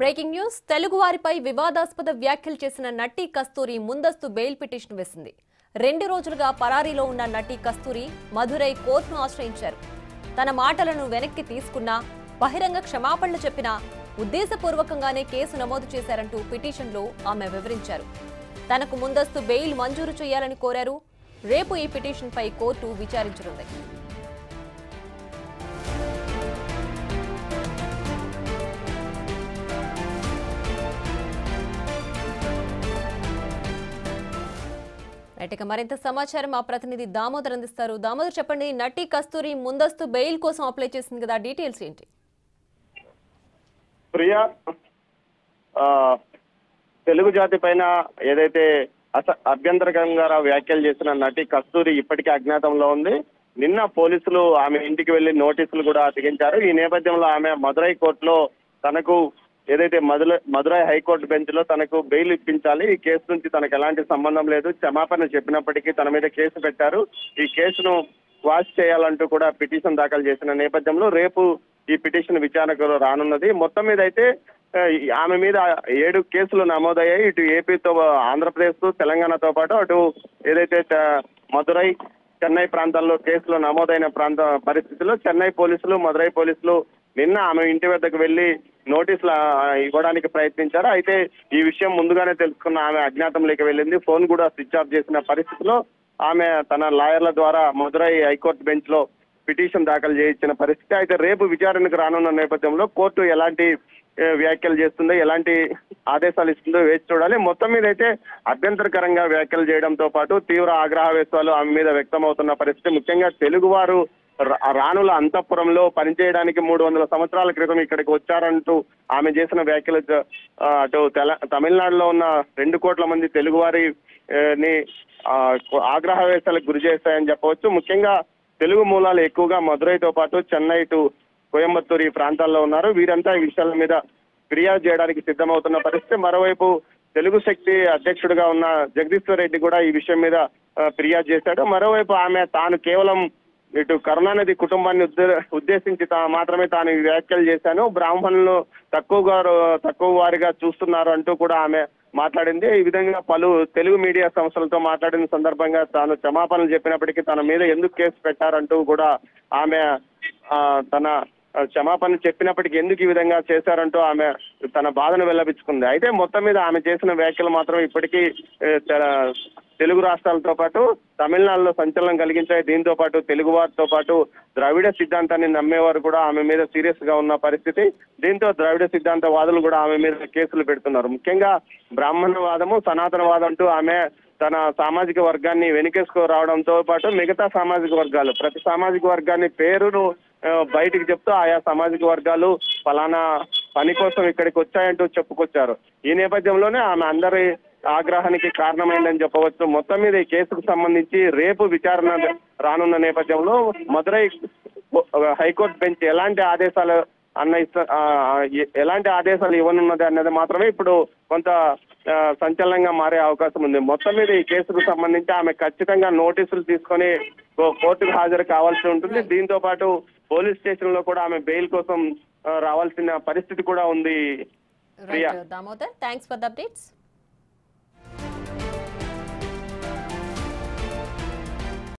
Breaking news Telugu వారిపై వివాదాస్పద వ్యాఖ్యలు చేసిన నట్టి కస్తూరి ముందస్తు బెయిల్ పిటిషన్ వేసింది. 2 రోజులుగా పరారీలో ఉన్న నట్టి కస్తూరి మధురై కోర్టును ఆశ్రయించారు. తన మాటలను వెనక్కి తీసుకున్నా బహిరంగ క్షమాపణలు చెప్పినా ఉద్దేశపూర్వకంగానే కేసు నమోదు చేశారంటూ పిటిషన్లో ఆమె వివరించారు. తనకు ముందస్తు బెయిల్ మంజూరు చేయాలని కోరారు. రేపు ఈ పిటిషన్పై కోర్టు విచారించనుంది. మరింత సమాచారం మా ప్రతినిధి దామోదర్ అందిస్తారు. దామోదర్, చెప్పండి, నట్టి కస్తూరి ముందస్తు బెయిల్ కోసం అప్లై చేసింది కదా, డీటెయిల్స్ ఏంటి? ప్రియా, తెలుగు జాతి పైన ఏదైతే అభ్యంతరకంగా వ్యాఖ్యలు చేసిన నటి కస్తూరి ఇప్పటికే అజ్ఞాతంలో ఉంది. నిన్న పోలీసులు ఆమె ఇంటికి వెళ్లి నోటీసులు కూడా అతికించారు. ఈ నేపథ్యంలో ఆమె మదురై కోర్టులో తనకు ఏదైతే మదురై హైకోర్టు బెంచ్ లో తనకు బెయిల్ ఇప్పించాలి, ఈ కేసు నుంచి తనకు ఎలాంటి సంబంధం లేదు, క్షమాపణ చెప్పినప్పటికీ తన మీద కేసు పెట్టారు, ఈ కేసును వాష్ చేయాలంటూ కూడా పిటిషన్ దాఖలు చేసిన నేపథ్యంలో రేపు ఈ పిటిషన్ విచారణకు రానున్నది. మొత్తం మీద అయితే ఆమె మీద 7 కేసులు నమోదయ్యాయి. ఇటు ఏపీతో, ఆంధ్రప్రదేశ్, తెలంగాణతో పాటు అటు ఏదైతే మదురై, చెన్నై ప్రాంతాల్లో కేసులు నమోదైన పరిస్థితుల్లో చెన్నై పోలీసులు, మదురై పోలీసులు నిన్న ఆమె ఇంటి వద్దకు వెళ్లి నోటీసులు ఇవ్వడానికి ప్రయత్నించారు. అయితే ఈ విషయం ముందుగానే తెలుసుకున్న ఆమె అజ్ఞాతంలోకి వెళ్ళింది. ఫోన్ కూడా స్విచ్ ఆఫ్ చేసిన పరిస్థితిలో ఆమె తన లాయర్ల ద్వారా మదురై హైకోర్టు బెంచ్ లో పిటిషన్ దాఖలు చేయించిన పరిస్థితి. అయితే రేపు విచారణకు రానున్న నేపథ్యంలో కోర్టు ఎలాంటి వ్యాఖ్యలు చేస్తుందో, ఎలాంటి ఆదేశాలు ఇస్తుందో వేచి చూడాలి. మొత్తం మీద అయితే అభ్యంతరకరంగా వ్యాఖ్యలు చేయడంతో పాటు తీవ్ర ఆగ్రహావేశాలు ఆమె మీద వ్యక్తమవుతున్న పరిస్థితి. ముఖ్యంగా తెలుగువారు రాణుల అంతఃపురంలో పనిచేయడానికి 300 సంవత్సరాల క్రితం ఇక్కడికి వచ్చారంటూ ఆమె చేసిన వ్యాఖ్యలు అటు తమిళనాడులో ఉన్న 2 కోట్ల మంది తెలుగువారిని ఆగ్రహావేశాలకు గురి చేస్తాయని చెప్పవచ్చు. ముఖ్యంగా తెలుగు మూలాలు ఎక్కువగా మదురైతో పాటు చెన్నై టు కోయంబత్తూరు ఈ ప్రాంతాల్లో ఉన్నారు. వీరంతా ఈ విషయాల మీద ఫిర్యాదు చేయడానికి సిద్ధమవుతున్న పరిస్థితి. మరోవైపు తెలుగు శక్తి అధ్యక్షుడిగా ఉన్న జగదీశ్వర రెడ్డి కూడా ఈ విషయం మీద ఫిర్యాదు చేశాడు. మరోవైపు ఆమె తాను కేవలం ఇటు కరుణానిధి కుటుంబాన్ని ఉద్దేశించి మాత్రమే తాను వ్యాఖ్యలు చేశాను, బ్రాహ్మణులను తక్కువ వారిగా చూస్తున్నారు అంటూ కూడా ఆమె మాట్లాడింది. ఈ విధంగా పలు తెలుగు మీడియా సంస్థలతో మాట్లాడిన సందర్భంగా తాను క్షమాపణలు చెప్పినప్పటికీ తన మీద ఎందుకు కేసు పెట్టారంటూ కూడా ఆమె తన క్షమాపణ చెప్పినప్పటికీ ఎందుకు ఈ విధంగా చేశారంటూ ఆమె తన బాధను వెల్లడించుకుంది. అయితే మొత్తం మీద ఆమె చేసిన వ్యాఖ్యలు మాత్రం ఇప్పటికీ తెలుగు రాష్ట్రాలతో పాటు తమిళనాడులో సంచలనం కలిగించాయి. దీంతో పాటు తెలుగువారితో పాటు ద్రావిడ సిద్ధాంతాన్ని నమ్మేవారు కూడా ఆమె మీద సీరియస్ గా ఉన్న పరిస్థితి. దీంతో ద్రావిడ సిద్ధాంత వాదులు కూడా ఆమె మీద కేసులు పెడుతున్నారు. ముఖ్యంగా బ్రాహ్మణవాదము, సనాతనవాదం అంటూ ఆమె తన సామాజిక వర్గాన్ని వెనుకేసుకో రావడంతో పాటు మిగతా సామాజిక వర్గాలు, ప్రతి సామాజిక వర్గాన్ని పేరును బయటికి చెప్తూ ఆయా సామాజిక వర్గాలు ఫలానా పని కోసం ఇక్కడికి వచ్చాయంటూ చెప్పుకొచ్చారు. ఈ నేపథ్యంలోనే ఆమె అందరి ఆగ్రహానికి కారణమైందని చెప్పవచ్చు. మొత్తం మీద ఈ కేసుకు సంబంధించి రేపు విచారణ రానున్న నేపథ్యంలో మదురై హైకోర్టు బెంచ్ ఎలాంటి ఆదేశాలు ఇవ్వనున్నది అన్నది మాత్రమే ఇప్పుడు కొంత సంచలనంగా మారే అవకాశం ఉంది. మొత్తం మీద ఈ కేసుకు సంబంధించి ఆమె ఖచ్చితంగా నోటీసులు తీసుకొని కోర్టుకు హాజరు కావాల్సి ఉంటుంది. దీంతో పాటు పోలీస్ స్టేషన్ లో కూడా ఆమె బెయిల్ కోసం రావాల్సిన పరిస్థితి కూడా ఉంది.